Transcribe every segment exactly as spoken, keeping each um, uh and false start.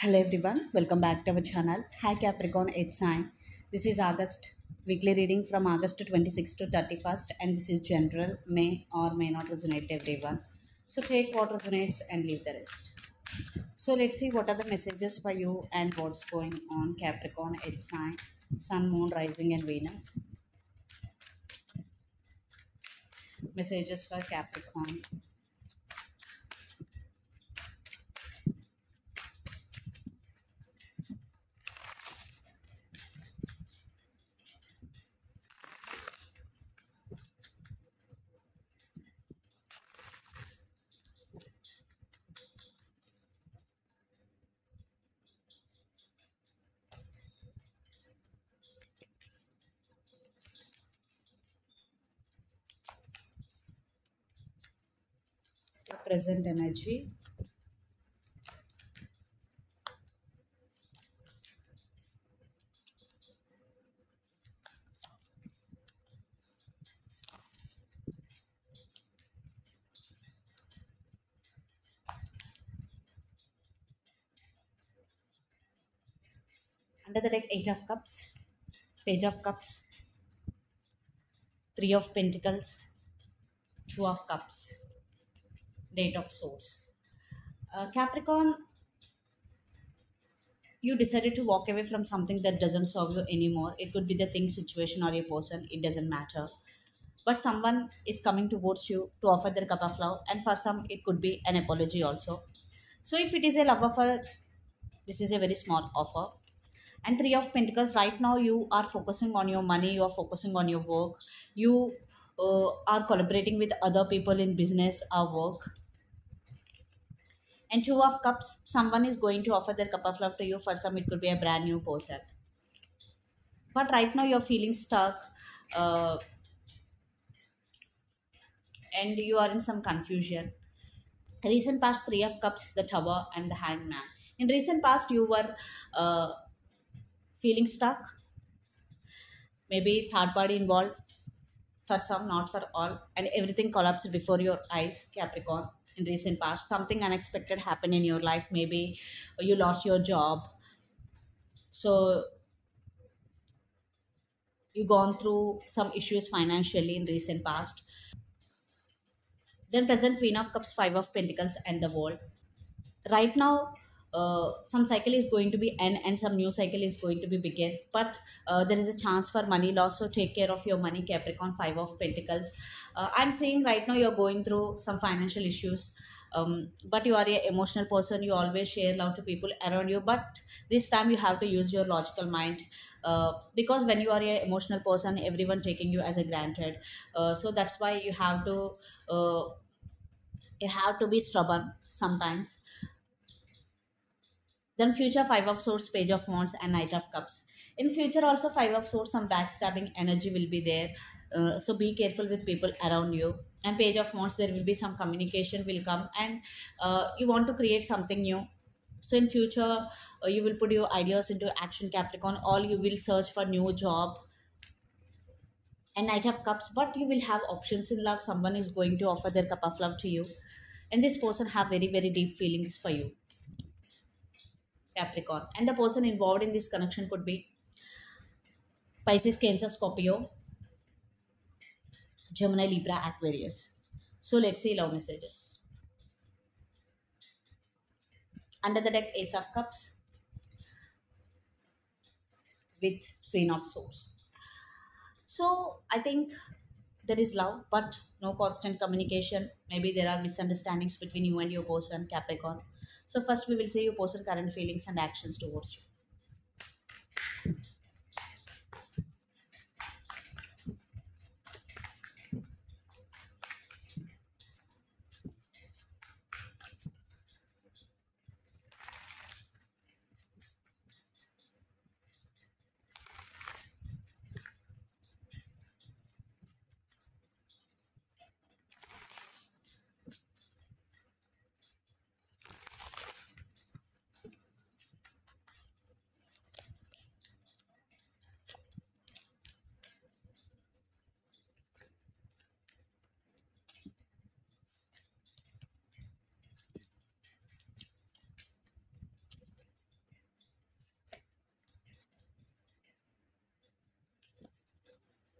Hello everyone, welcome back to our channel. Hi Capricorn eighth sign. This is August weekly reading from August twenty-sixth to thirty-first, and this is general, may or may not resonate everyone. So take what resonates and leave the rest. So let's see what are the messages for you and what's going on, Capricorn eighth sign, Sun, Moon, Rising and Venus. Messages for Capricorn. Present energy. Under the deck, Eight of Cups, Page of Cups, Three of Pentacles, Two of Cups, Date of Swords. Uh, Capricorn, you decided to walk away from something that doesn't serve you anymore. It could be the thing, situation or a person. It doesn't matter. But someone is coming towards you to offer their cup of love. And for some, it could be an apology also. So if it is a love offer, this is a very small offer. And Three of Pentacles, right now you are focusing on your money. You are focusing on your work. You uh, are collaborating with other people in business or work. And Two of Cups, someone is going to offer their cup of love to you. For some, it could be a brand new person. But right now, you're feeling stuck. Uh, and you are in some confusion. Recent past, Three of Cups, the Tower and the Hanged Man. In recent past, you were uh, feeling stuck. Maybe third party involved. For some, not for all. And everything collapsed before your eyes, Capricorn. In recent past, something unexpected happened in your life. Maybe you lost your job, so you've gone through some issues financially in recent past. Then present, Queen of Cups, Five of Pentacles and the World. Right now, uh, some cycle is going to be end and some new cycle is going to be begin. But uh, there is a chance for money loss, so take care of your money, Capricorn. Five of Pentacles. Uh, I'm saying right now you're going through some financial issues, um, but you are an emotional person. You always share love to people around you, but this time you have to use your logical mind, uh, because when you are an emotional person, everyone taking you as a granted. Uh, so that's why you have to uh, you have to be stubborn sometimes. Then future, Five of Swords, Page of Wands and Knight of Cups. In future also, Five of Swords, some backstabbing energy will be there. Uh, so be careful with people around you. And Page of Wands, there will be some communication will come. And uh, you want to create something new. So in future, uh, you will put your ideas into action, Capricorn. Or you will search for new job. And Knight of Cups. But you will have options in love. Someone is going to offer their cup of love to you. And this person have very, very deep feelings for you, Capricorn. And the person involved in this connection could be Pisces, Cancer, Scorpio, Gemini, Libra, Aquarius. So let's see love messages. Under the deck, Ace of Cups with Queen of Swords. So I think there is love, but no constant communication. Maybe there are misunderstandings between you and your person, Capricorn. So first we will see your person current feelings and actions towards you.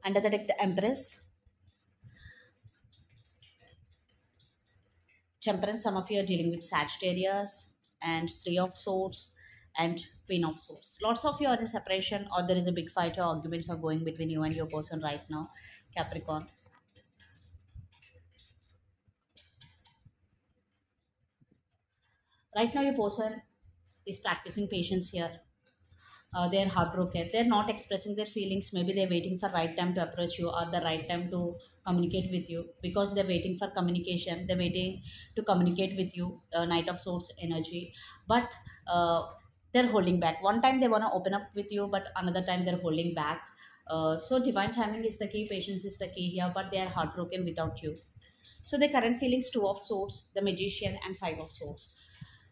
Under the deck, the Empress. Temperance, some of you are dealing with Sagittarius, and Three of Swords and Queen of Swords. Lots of you are in separation, or there is a big fight or arguments are going between you and your person right now, Capricorn. Right now, your person is practicing patience here. Uh, they are heartbroken. They are not expressing their feelings. Maybe they are waiting for the right time to approach you, or the right time to communicate with you, because they are waiting for communication. They are waiting to communicate with you, uh, Knight of Swords energy. But uh, they are holding back. One time they want to open up with you, but another time they are holding back. Uh, so divine timing is the key. Patience is the key here, but they are heartbroken without you. So the current feelings, Two of Swords, the Magician, and Five of Swords.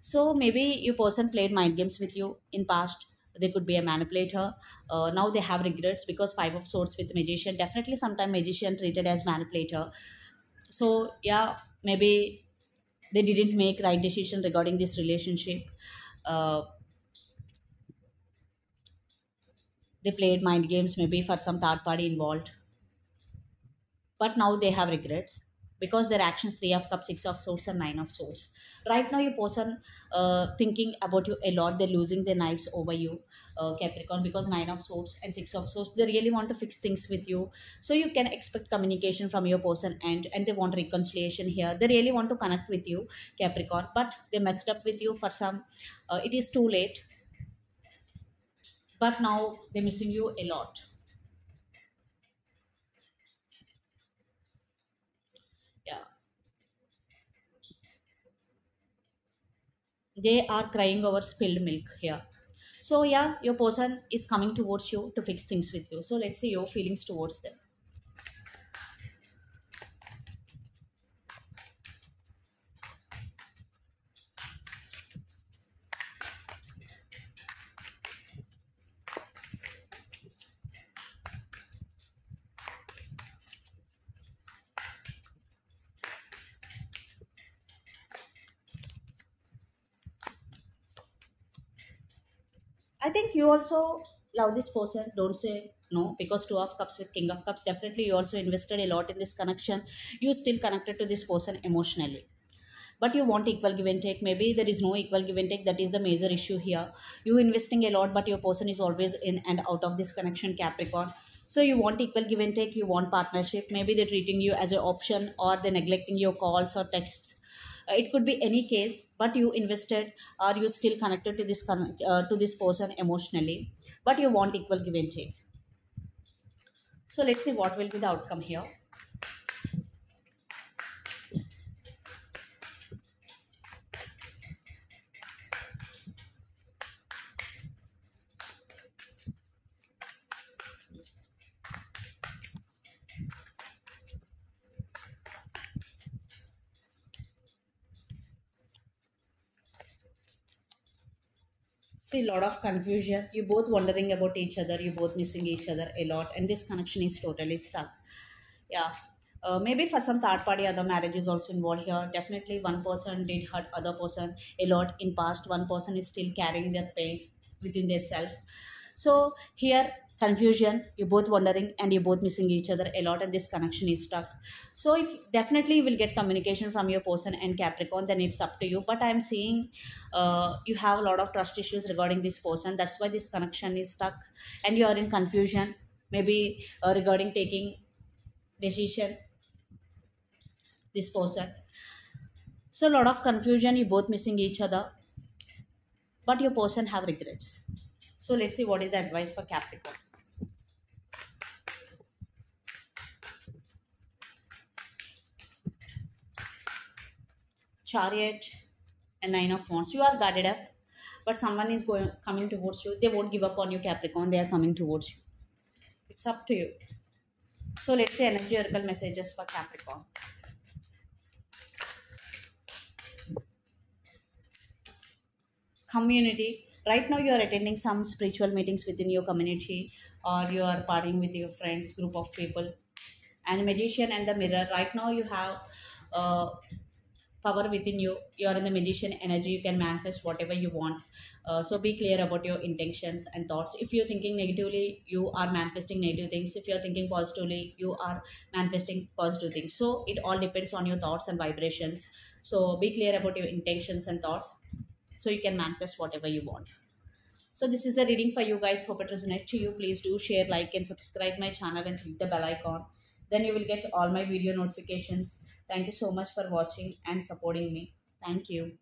So maybe your person played mind games with you in past. They could be a manipulator. Uh, now they have regrets, because Five of Swords with Magician. Definitely sometime Magician treated as manipulator. So yeah, maybe they didn't make right decision regarding this relationship. Uh, they played mind games maybe for some third party involved. But now they have regrets, because their actions, Three of Cups, Six of Swords, and Nine of Swords. Right now, your person uh, thinking about you a lot. They're losing their nights over you, uh, Capricorn, because Nine of Swords and Six of Swords, they really want to fix things with you. So you can expect communication from your person, and, and they want reconciliation here. They really want to connect with you, Capricorn, but they messed up with you for some. Uh, it is too late. But now they're missing you a lot. They are crying over spilled milk here. So yeah, your person is coming towards you to fix things with you. So let's see your feelings towards them. I think you also love this person. Don't say no, because Two of Cups with King of Cups, definitely you also invested a lot in this connection. You still connected to this person emotionally. But you want equal give and take. Maybe there is no equal give and take. That is the major issue here. You investing a lot, but your person is always in and out of this connection, Capricorn. So you want equal give and take. You want partnership. Maybe they're treating you as an option, or they're neglecting your calls or texts. It could be any case, but you invested, or you still connected to this con uh, to this person emotionally, but you want equal give and take. So let's see what will be the outcome here. See, a lot of confusion. You both wondering about each other. You both missing each other a lot, and this connection is totally stuck. Yeah, uh, maybe for some third party, other marriage is also involved here. Definitely, one person did hurt other person a lot in past. One person is still carrying that pain within their self. So here, confusion. You both wondering, and you both missing each other a lot, and this connection is stuck. So if definitely you will get communication from your person and Capricorn, then it's up to you. But I am seeing uh, you have a lot of trust issues regarding this person. That's why this connection is stuck, and you are in confusion. Maybe uh, regarding taking decision, this person. So a lot of confusion. You both missing each other, but your person have regrets. So let's see what is the advice for Capricorn. Chariot and Nine of Wands. You are guarded up, but someone is going coming towards you. They won't give up on you, Capricorn. They are coming towards you. It's up to you. So let's see energy oracle messages for Capricorn. Community. Right now you are attending some spiritual meetings within your community, or you are partying with your friends, group of people. And Magician and the Mirror. Right now you have... Uh, power within you. You are in the magician energy. You can manifest whatever you want. Uh, so be clear about your intentions and thoughts. If you're thinking negatively, you are manifesting negative things. If you're thinking positively, you are manifesting positive things. So it all depends on your thoughts and vibrations. So be clear about your intentions and thoughts, so you can manifest whatever you want. So this is the reading for you guys. Hope it resonates to you. Please do share, like and subscribe my channel and click the bell icon. Then you will get all my video notifications. Thank you so much for watching and supporting me. Thank you.